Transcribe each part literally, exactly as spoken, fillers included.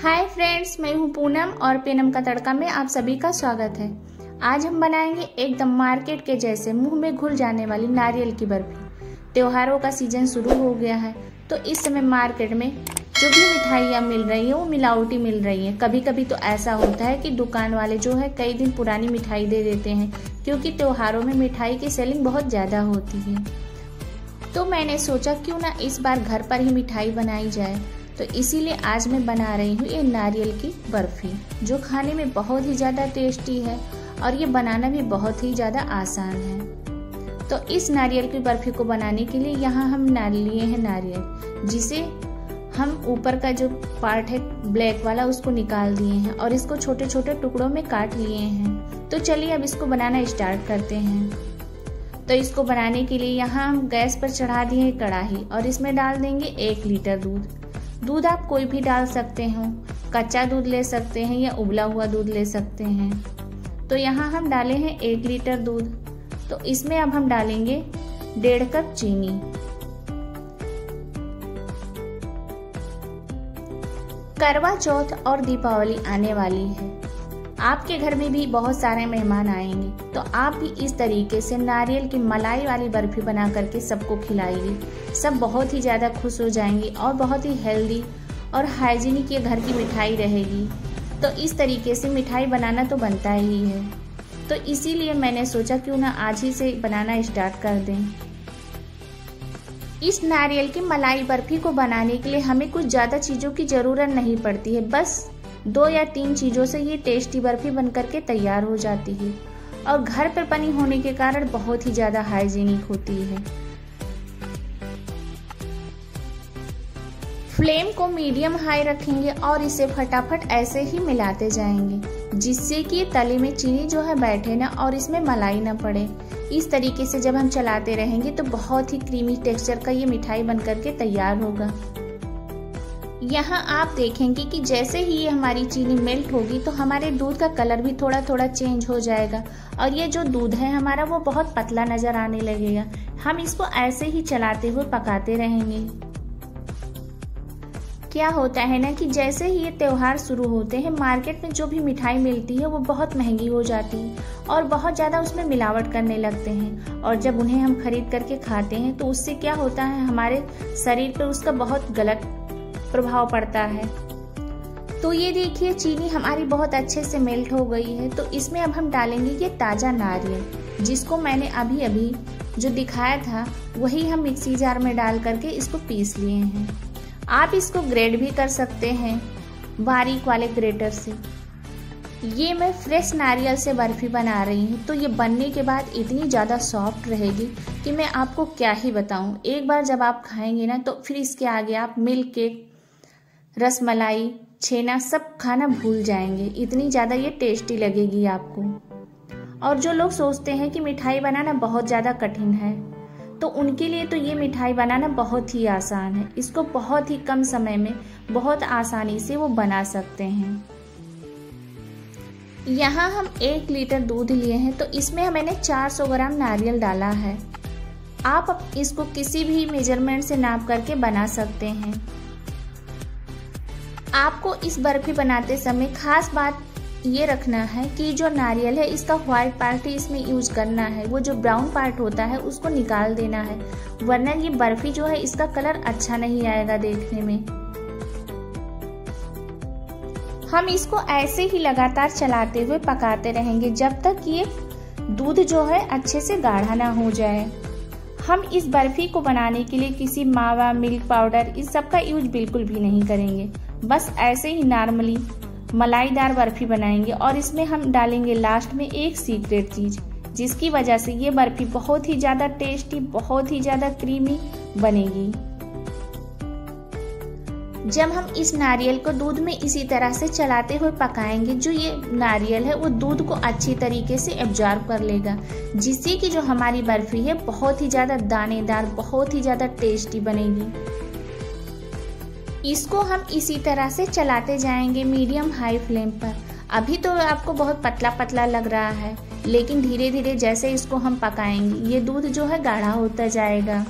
Hi friends, मैं हूं पूनम और पीनम का तड़का में आप सभी का स्वागत है। आज हम बनाएंगे एकदम मार्केट के जैसे मुंह में घुल जाने वाली नारियल की बर्फी। त्योहारों का सीजन शुरू हो गया है तो इस समय मार्केट में जो भी मिठाइयाँ मिल रही है वो मिलावटी मिल रही है। कभी कभी तो ऐसा होता है कि दुकान वाले जो है कई दिन पुरानी मिठाई दे देते हैं, क्योंकि त्योहारों में मिठाई की सेलिंग बहुत ज़्यादा होती है। तो मैंने सोचा क्यों ना इस बार घर पर ही मिठाई बनाई जाए, तो इसीलिए आज मैं बना रही हूँ ये नारियल की बर्फ़ी, जो खाने में बहुत ही ज़्यादा टेस्टी है और ये बनाना भी बहुत ही ज़्यादा आसान है। तो इस नारियल की बर्फ़ी को बनाने के लिए यहाँ हम नारियल लिए हैं नारियल, जिसे हम ऊपर का जो पार्ट है ब्लैक वाला उसको निकाल दिए हैं और इसको छोटे छोटे टुकड़ों में काट लिए हैं। तो चलिए अब इसको बनाना स्टार्ट करते हैं। तो इसको बनाने के लिए यहाँ हम गैस पर चढ़ा दिए कढ़ाई और इसमें डाल देंगे एक लीटर दूध। दूध आप कोई भी डाल सकते हो, कच्चा दूध ले सकते हैं या उबला हुआ दूध ले सकते हैं। तो यहाँ हम डाले हैं एक लीटर दूध। तो इसमें अब हम डालेंगे डेढ़ कप चीनी। करवा चौथ और दीपावली आने वाली है, आपके घर में भी बहुत सारे मेहमान आएंगे, तो आप भी इस तरीके से नारियल की मलाई वाली बर्फी बना करके सबको खिलाइए। सब बहुत ही ज़्यादा खुश हो जाएंगे और बहुत ही हेल्दी और हाइजीनिक ये घर की मिठाई रहेगी। तो इस तरीके से मिठाई बनाना तो बनता ही है, तो इसीलिए मैंने सोचा क्यों ना आज ही से बनाना स्टार्ट कर दें। इस नारियल की मलाई बर्फी को बनाने के लिए हमें कुछ ज़्यादा चीज़ों की ज़रूरत नहीं पड़ती है, बस दो या तीन चीज़ों से ये टेस्टी बर्फ़ी बन करके तैयार हो जाती है और घर पर बनी होने के कारण बहुत ही ज़्यादा हाइजीनिक होती है। फ्लेम को मीडियम हाई रखेंगे और इसे फटाफट ऐसे ही मिलाते जाएंगे, जिससे कि तले में चीनी जो है बैठे ना और इसमें मलाई ना पड़े। इस तरीके से जब हम चलाते रहेंगे तो बहुत ही क्रीमी टेक्सचर का ये मिठाई बन करके तैयार होगा। यहाँ आप देखेंगे कि जैसे ही ये हमारी चीनी मेल्ट होगी तो हमारे दूध का कलर भी थोड़ा थोड़ा चेंज हो जाएगा और ये जो दूध है हमारा वो बहुत पतला नज़र आने लगेगा। हम इसको ऐसे ही चलाते हुए पकाते रहेंगे। क्या होता है ना कि जैसे ही ये त्यौहार शुरू होते हैं मार्केट में जो भी मिठाई मिलती है वो बहुत महंगी हो जाती है और बहुत ज़्यादा उसमें मिलावट करने लगते हैं, और जब उन्हें हम खरीद करके खाते हैं तो उससे क्या होता है हमारे शरीर पर उसका बहुत गलत प्रभाव पड़ता है। तो ये देखिए चीनी हमारी बहुत अच्छे से मेल्ट हो गई है। तो इसमें अब हम डालेंगे ये ताज़ा नारियल, जिसको मैंने अभी अभी जो दिखाया था वही हम मिक्सी जार में डाल करके इसको पीस लिए हैं। आप इसको ग्रेट भी कर सकते हैं बारीक वाले ग्रेटर से। ये मैं फ्रेश नारियल से बर्फ़ी बना रही हूँ, तो ये बनने के बाद इतनी ज़्यादा सॉफ्ट रहेगी कि मैं आपको क्या ही बताऊँ। एक बार जब आप खाएँगे ना तो फिर इसके आगे आप मिल्क केक, रसमलाई, छेना सब खाना भूल जाएंगे, इतनी ज़्यादा ये टेस्टी लगेगी आपको। और जो लोग सोचते हैं कि मिठाई बनाना बहुत ज़्यादा कठिन है, तो उनके लिए तो ये मिठाई बनाना बहुत ही आसान है। इसको बहुत ही कम समय में बहुत आसानी से वो बना सकते हैं। यहाँ हम एक लीटर दूध लिए हैं तो इसमें मैंने चार सौ ग्राम नारियल डाला है। आप इसको किसी भी मेजरमेंट से नाप करके बना सकते हैं। आपको इस बर्फ़ी बनाते समय खास बात ये रखना है कि जो नारियल है इसका व्हाइट पार्ट ही इसमें यूज करना है, वो जो ब्राउन पार्ट होता है उसको निकाल देना है, वरना ये बर्फ़ी जो है इसका कलर अच्छा नहीं आएगा देखने में। हम इसको ऐसे ही लगातार चलाते हुए पकाते रहेंगे जब तक ये दूध जो है अच्छे से गाढ़ा ना हो जाए। हम इस बर्फ़ी को बनाने के लिए किसी मावा, मिल्क पाउडर, इस सब का यूज बिल्कुल भी नहीं करेंगे। बस ऐसे ही नॉर्मली मलाईदार बर्फ़ी बनाएंगे और इसमें हम डालेंगे लास्ट में एक सीक्रेट चीज़, जिसकी वजह से ये बर्फ़ी बहुत ही ज़्यादा टेस्टी, बहुत ही ज़्यादा क्रीमी बनेगी। जब हम इस नारियल को दूध में इसी तरह से चलाते हुए पकाएंगे, जो ये नारियल है वो दूध को अच्छी तरीके से एब्जॉर्ब कर लेगा, जिससे कि जो हमारी बर्फ़ी है बहुत ही ज़्यादा दानेदार, बहुत ही ज़्यादा टेस्टी बनेगी। इसको हम इसी तरह से चलाते जाएंगे मीडियम हाई फ्लेम पर। अभी तो आपको बहुत पतला पतला लग रहा है, लेकिन धीरे धीरे जैसे इसको हम पकाएंगे ये दूध जो है गाढ़ा होता जाएगा।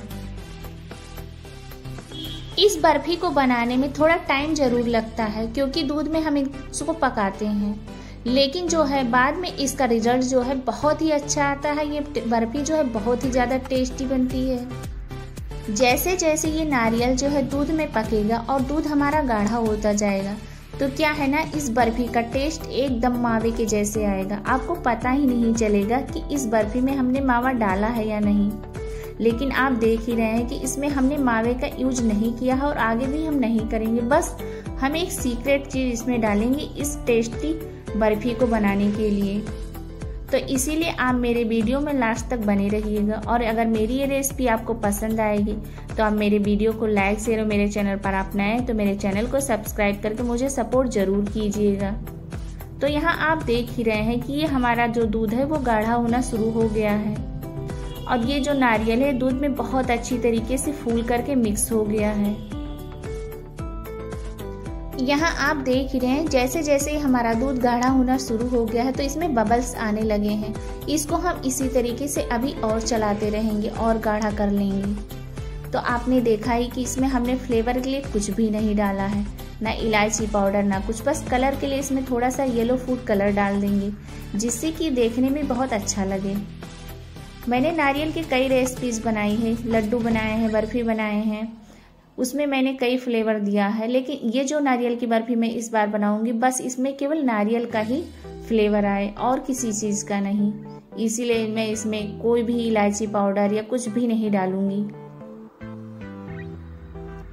इस बर्फी को बनाने में थोड़ा टाइम जरूर लगता है क्योंकि दूध में हम इसको पकाते हैं, लेकिन जो है बाद में इसका रिजल्ट जो है बहुत ही अच्छा आता है। ये बर्फी जो है बहुत ही ज़्यादा टेस्टी बनती है। जैसे जैसे ये नारियल जो है दूध में पकेगा और दूध हमारा गाढ़ा होता जाएगा तो क्या है ना, इस बर्फी का टेस्ट एकदम मावे के जैसे आएगा। आपको पता ही नहीं चलेगा कि इस बर्फी में हमने मावा डाला है या नहीं, लेकिन आप देख ही रहे हैं कि इसमें हमने मावे का यूज नहीं किया है और आगे भी हम नहीं करेंगे। बस हम एक सीक्रेट चीज़ इसमें डालेंगे इस टेस्टी बर्फी को बनाने के लिए। तो इसीलिए आप मेरे वीडियो में लास्ट तक बने रहिएगा और अगर मेरी ये रेसिपी आपको पसंद आएगी तो आप मेरे वीडियो को लाइक शेयर और मेरे चैनल पर आप नए हैं तो मेरे चैनल को सब्सक्राइब करके मुझे सपोर्ट जरूर कीजिएगा। तो यहाँ आप देख ही रहे हैं कि ये हमारा जो दूध है वो गाढ़ा होना शुरू हो गया है और ये जो नारियल है दूध में बहुत अच्छी तरीके से फूल करके मिक्स हो गया है। यहाँ आप देख ही रहे हैं जैसे जैसे हमारा दूध गाढ़ा होना शुरू हो गया है तो इसमें बबल्स आने लगे हैं। इसको हम इसी तरीके से अभी और चलाते रहेंगे और गाढ़ा कर लेंगे। तो आपने देखा ही कि इसमें हमने फ्लेवर के लिए कुछ भी नहीं डाला है, ना इलायची पाउडर ना कुछ, बस कलर के लिए इसमें थोड़ा सा येलो फूड कलर डाल देंगे जिससे कि देखने में बहुत अच्छा लगे। मैंने नारियल के कई रेसिपीज बनाई है, लड्डू बनाए हैं, बर्फी बनाए हैं, उसमें मैंने कई फ्लेवर दिया है, लेकिन ये जो नारियल की बर्फी मैं इस बार बनाऊंगी बस इसमें केवल नारियल का ही फ्लेवर आए और किसी चीज़ का नहीं, इसीलिए मैं इसमें कोई भी इलायची पाउडर या कुछ भी नहीं डालूंगी।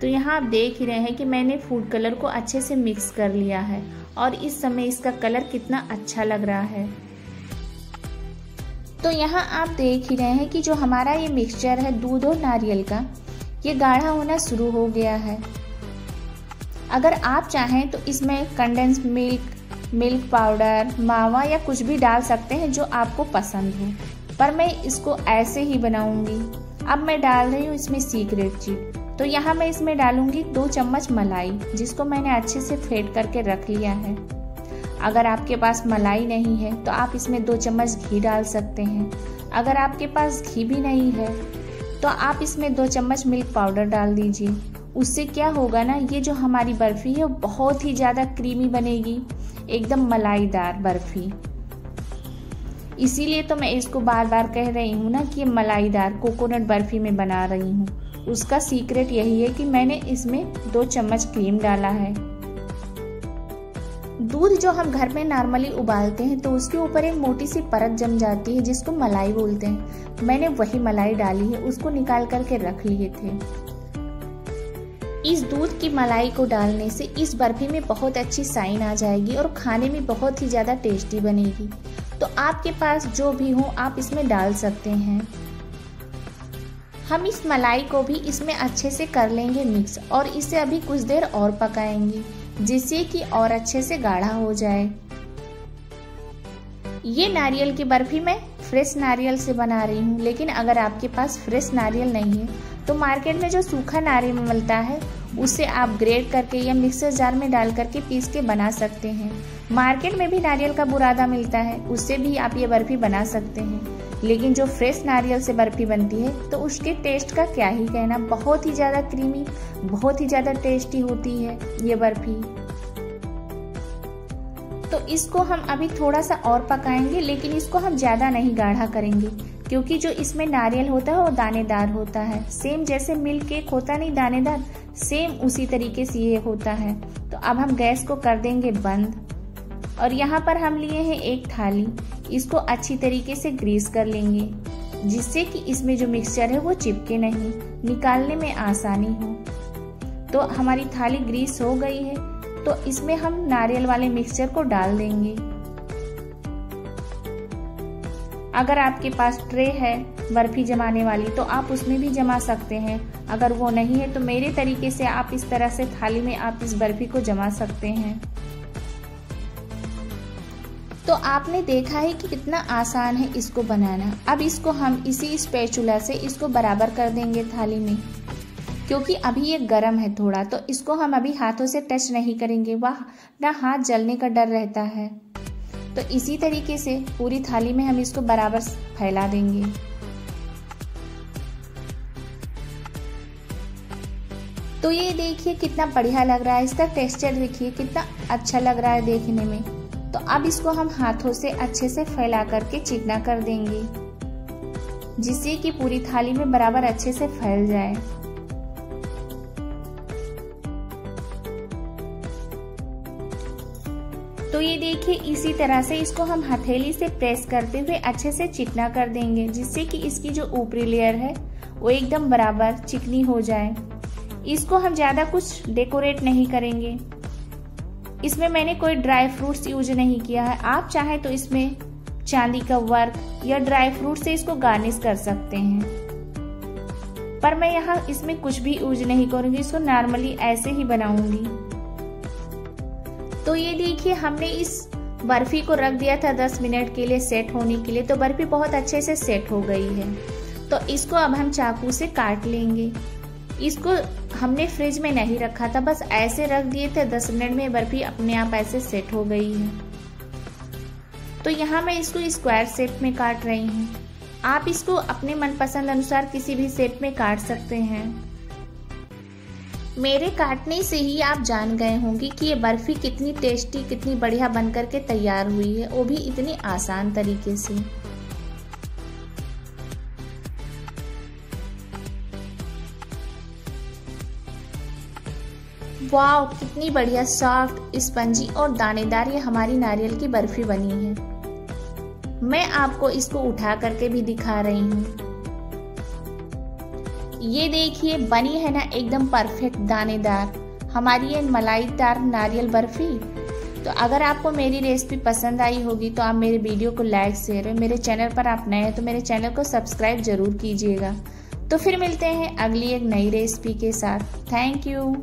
तो यहाँ आप देख ही रहे हैं कि मैंने फूड कलर को अच्छे से मिक्स कर लिया है और इस समय इसका कलर कितना अच्छा लग रहा है। तो यहाँ आप देख ही रहे हैं कि जो हमारा ये मिक्सचर है दूध और नारियल का ये गाढ़ा होना शुरू हो गया है। अगर आप चाहें तो इसमें कंडेंस मिल्क, मिल्क पाउडर, मावा या कुछ भी डाल सकते हैं जो आपको पसंद हो, पर मैं इसको ऐसे ही बनाऊंगी। अब मैं डाल रही हूँ इसमें सीक्रेट चीज। तो यहाँ मैं इसमें डालूंगी दो चम्मच मलाई जिसको मैंने अच्छे से फेंट करके रख लिया है। अगर आपके पास मलाई नहीं है तो आप इसमें दो चम्मच घी डाल सकते हैं। अगर आपके पास घी भी नहीं है तो आप इसमें दो चम्मच मिल्क पाउडर डाल दीजिए। उससे क्या होगा ना, ये जो हमारी बर्फ़ी है वो बहुत ही ज़्यादा क्रीमी बनेगी, एकदम मलाईदार बर्फ़ी। इसीलिए तो मैं इसको बार बार कह रही हूँ ना कि ये मलाईदार कोकोनट बर्फ़ी में बना रही हूँ। उसका सीक्रेट यही है कि मैंने इसमें दो चम्मच क्रीम डाला है। दूध जो हम घर में नॉर्मली उबालते हैं तो उसके ऊपर एक मोटी सी परत जम जाती है जिसको मलाई बोलते हैं। मैंने वही मलाई डाली है, उसको निकाल करके रख लिए थे। इस दूध की मलाई को डालने से इस बर्फी में बहुत अच्छी साइन आ जाएगी और खाने में बहुत ही ज़्यादा टेस्टी बनेगी। तो आपके पास जो भी हो आप इसमें डाल सकते हैं। हम इस मलाई को भी इसमें अच्छे से कर लेंगे मिक्स और इसे अभी कुछ देर और पकाएंगे जिससे कि और अच्छे से गाढ़ा हो जाए। ये नारियल की बर्फी मैं फ्रेश नारियल से बना रही हूँ, लेकिन अगर आपके पास फ्रेश नारियल नहीं है तो मार्केट में जो सूखा नारियल मिलता है उसे आप ग्रेट करके या मिक्सर जार में डाल करके पीस के बना सकते हैं। मार्केट में भी नारियल का बुरादा मिलता है, उससे भी आप ये बर्फी बना सकते हैं, लेकिन जो फ्रेश नारियल से बर्फी बनती है तो उसके टेस्ट का क्या ही कहना, बहुत ही ज़्यादा क्रीमी, बहुत ही ज़्यादा टेस्टी होती है ये बर्फी। तो इसको हम अभी थोड़ा सा और पकाएंगे, लेकिन इसको हम ज़्यादा नहीं गाढ़ा करेंगे क्योंकि जो इसमें नारियल होता है वो दानेदार होता है। सेम जैसे मिल्क केक होता नहीं दानेदार, सेम उसी तरीके से ये होता है। तो अब हम गैस को कर देंगे बंद और यहाँ पर हम लिए हैं एक थाली। इसको अच्छी तरीके से ग्रीस कर लेंगे जिससे कि इसमें जो मिक्सचर है वो चिपके नहीं, निकालने में आसानी हो। तो हमारी थाली ग्रीस हो गई है तो इसमें हम नारियल वाले मिक्सचर को डाल देंगे। अगर आपके पास ट्रे है बर्फी जमाने वाली तो आप उसमें भी जमा सकते हैं, अगर वो नहीं है तो मेरे तरीके से आप इस तरह से थाली में आप इस बर्फी को जमा सकते हैं। तो आपने देखा है कि कितना आसान है इसको बनाना। अब इसको हम इसी स्पैचुला से इसको बराबर कर देंगे थाली में, क्योंकि अभी ये गर्म है थोड़ा तो इसको हम अभी हाथों से टच नहीं करेंगे, वाह ना हाथ जलने का डर रहता है। तो इसी तरीके से पूरी थाली में हम इसको बराबर फैला देंगे। तो ये देखिए कितना बढ़िया लग रहा है, इसका टेक्सचर देखिए कितना अच्छा लग रहा है देखने में। तो अब इसको हम हाथों से अच्छे से फैला करके चिकना कर देंगे, जिससे कि पूरी थाली में बराबर अच्छे से फैल जाए। तो ये देखिए इसी तरह से इसको हम हथेली से प्रेस करते हुए अच्छे से चिकना कर देंगे, जिससे कि इसकी जो ऊपरी लेयर है वो एकदम बराबर चिकनी हो जाए। इसको हम ज़्यादा कुछ डेकोरेट नहीं करेंगे, इसमें मैंने कोई ड्राई फ्रूट्स यूज नहीं किया है। आप चाहे तो इसमें चांदी का वर्क या ड्राई फ्रूट से इसको गार्निश कर सकते हैं, पर मैं यहाँ इसमें कुछ भी यूज नहीं करूँगी, इसको नॉर्मली ऐसे ही बनाऊंगी। तो ये देखिए हमने इस बर्फी को रख दिया था दस मिनट के लिए सेट होने के लिए। तो बर्फी बहुत अच्छे से सेट हो गई है। तो इसको अब हम चाकू से काट लेंगे। इसको हमने फ्रिज में नहीं रखा था, बस ऐसे रख दिए थे, दस मिनट में बर्फी अपने आप ऐसे सेट हो गई है। तो यहाँ मैं इसको स्क्वायर शेप में काट रही हूँ, आप इसको अपने मनपसंद अनुसार किसी भी शेप में काट सकते हैं। मेरे काटने से ही आप जान गए होंगे कि ये बर्फ़ी कितनी टेस्टी कितनी बढ़िया बन करके तैयार हुई है, वो भी इतने आसान तरीके से। वाह, कितनी बढ़िया सॉफ्ट स्पंजी और दानेदार ये हमारी नारियल की बर्फ़ी बनी है। मैं आपको इसको उठा करके भी दिखा रही हूँ। ये देखिए बनी है ना एकदम परफेक्ट दानेदार हमारी ये मलाईदार नारियल बर्फी। तो अगर आपको मेरी रेसिपी पसंद आई होगी तो आप मेरे वीडियो को लाइक शेयर और मेरे चैनल पर आप नए हैं तो मेरे चैनल को सब्सक्राइब जरूर कीजिएगा। तो फिर मिलते हैं अगली एक नई रेसिपी के साथ। Thank you.